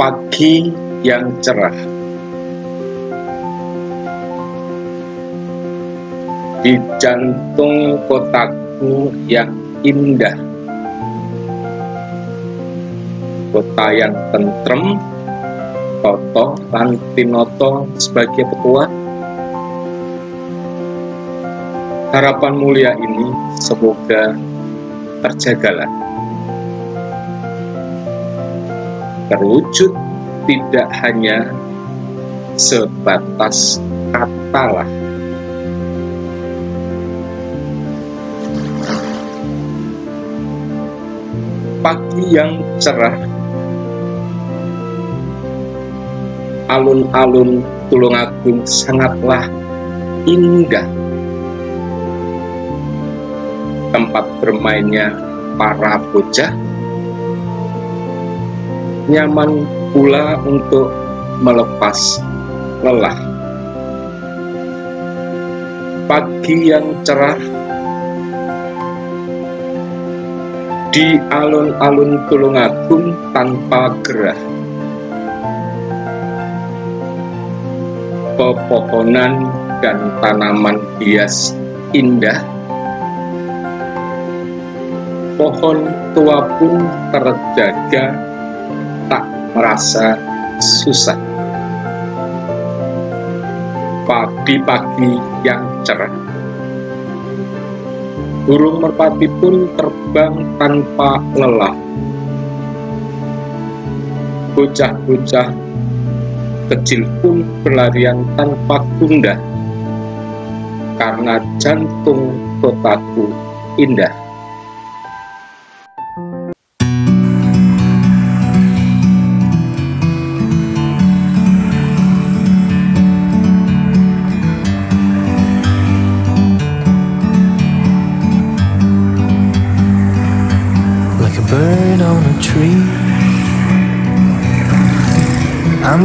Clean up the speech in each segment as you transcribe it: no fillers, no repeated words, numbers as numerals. pagi yang cerah. Di jantung kotaku yang indah, kota yang tentrem, Toto dan Tinoto sebagai petua. Harapan mulia ini semoga terjagalah, terwujud tidak hanya sebatas katalah. Pagi yang cerah. Alun-alun Tulungagung sangatlah indah. Tempat bermainnya para bocah, nyaman pula untuk melepas lelah. Pagi yang cerah di alun-alun Tulungagung tanpa gerah. Pepohonan dan tanaman hias indah, pohon tua pun terjaga, tak merasa susah. Pagi-pagi yang cerah, burung merpati pun terbang tanpa lelah. Bocah-bocah kecil pun berlarian tanpa gundah, karena jantung kotaku indah. Like a bird on a tree, I'm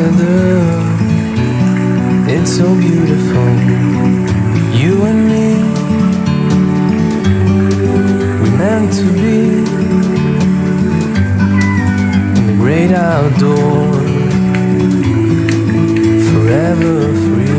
it's so beautiful, you and me. Meant to be in the great outdoor, forever free.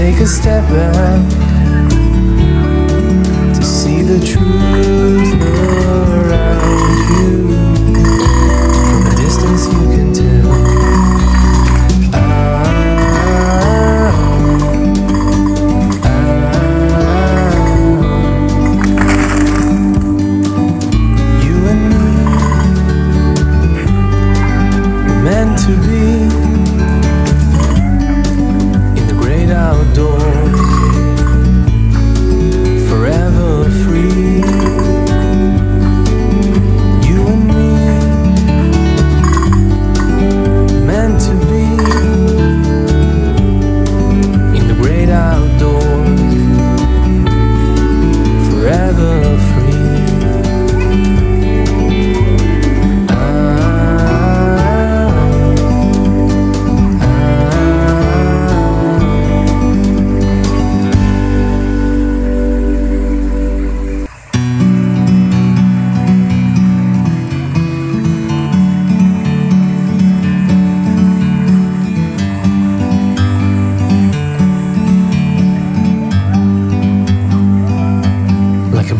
Take a step back to see the truth around you. From a distance you can tell. You and me were meant to be.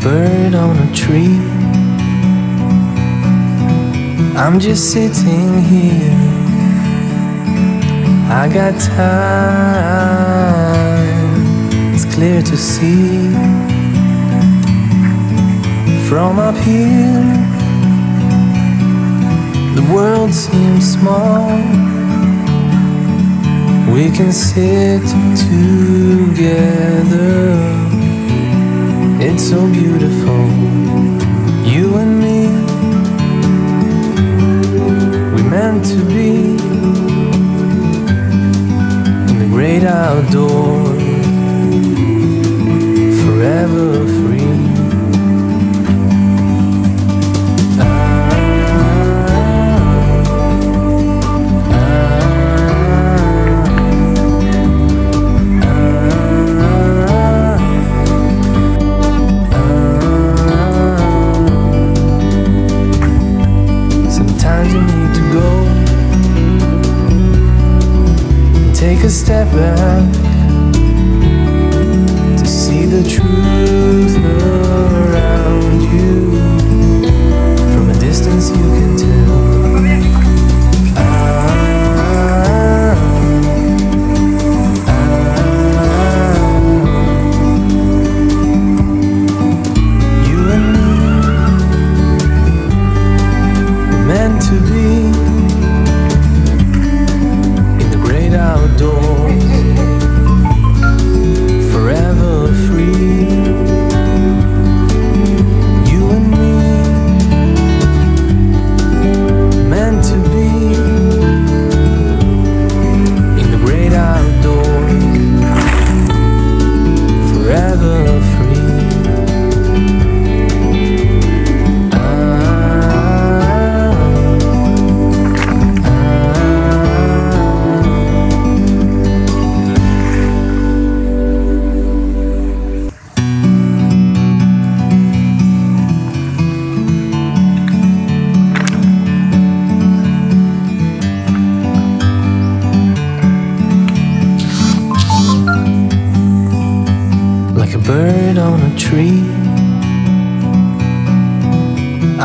Bird on a tree, I'm just sitting here. I got time, it's clear to see. From up here, The world seems small. We can sit together. It's so beautiful, you and me. We meant to be in the great outdoors. Take a step back to see the truth around you. From a distance you can tell. You and me were meant to be. Bird on a tree,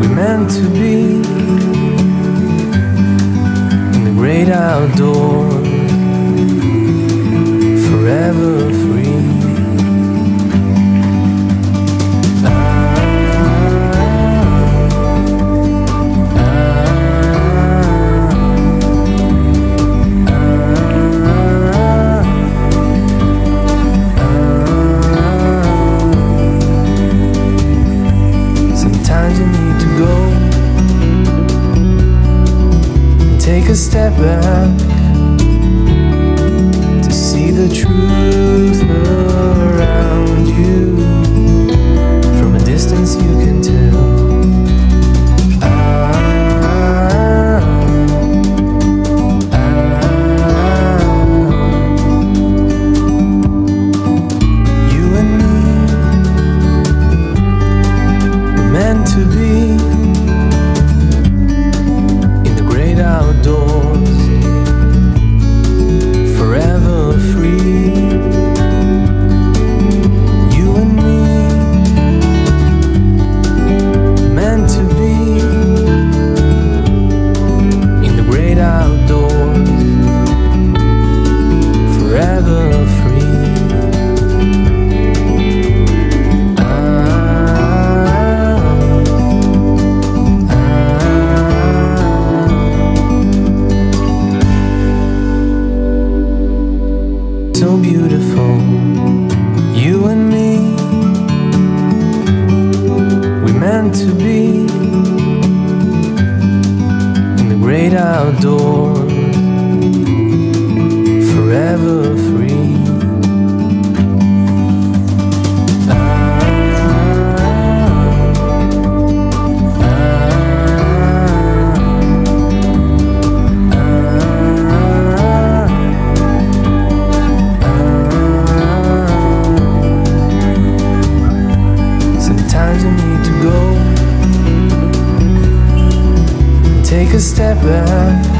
We meant to be in the great outdoors. Take a step back to see the truth around you. From a distance you can tell. You and me were meant to be. So beautiful, you and me. We meant to be in the great outdoors, forever free. Sometimes you need to go tiba.